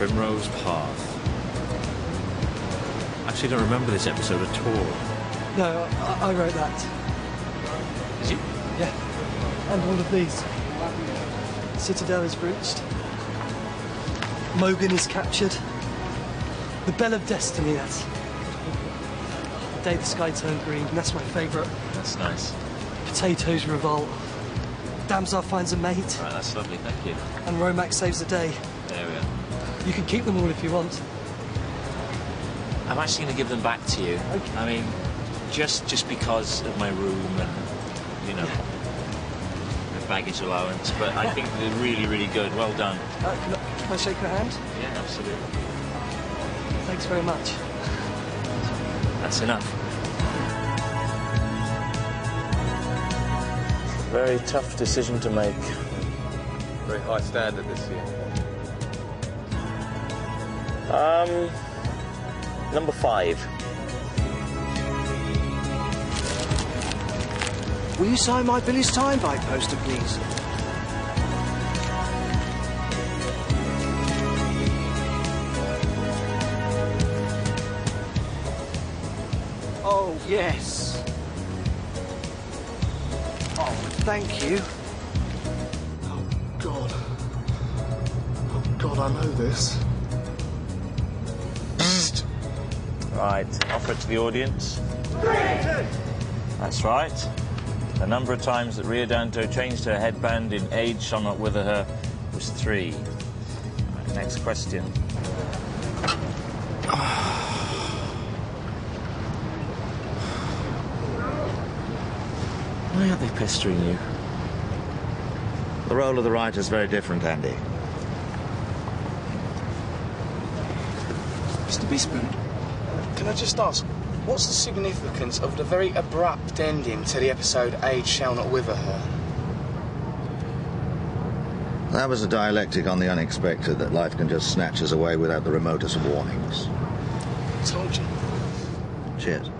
Primrose Path. I actually don't remember this episode at all. No, I wrote that. Did you? Yeah. And all of these. Citadel is breached. Mogan is captured. The Bell of Destiny, that's. The Day the Sky Turned Green, that's my favourite. That's nice. Potatoes Revolt. Damsar finds a mate. Right, that's lovely, thank you. And Romax saves the day. There we are. You can keep them all if you want. I'm actually going to give them back to you. Okay. I mean, just because of my room and, you know, the baggage allowance, but I think they're really, really good. Well done. Can I shake your hand? Yeah, absolutely. Thanks very much. That's enough. Very tough decision to make. Very high standard this year. Number 5. Will you sign my Billy's Time by poster, please? Oh, yes. Thank you. Oh, God. Oh, God, I know this. Psst. Right, offer it to the audience. 3, 2. That's right. The number of times that Rio Danto changed her headband in Age Shall Not Wither Her was 3. Right, next question. Why aren't they pestering you? The role of the writer is very different, Andy. Mr. Beastman, can I just ask, what's the significance of the very abrupt ending to the episode Age Shall Not Wither Her? That was a dialectic on the unexpected that life can just snatch us away without the remotest of warnings. I told you. Cheers.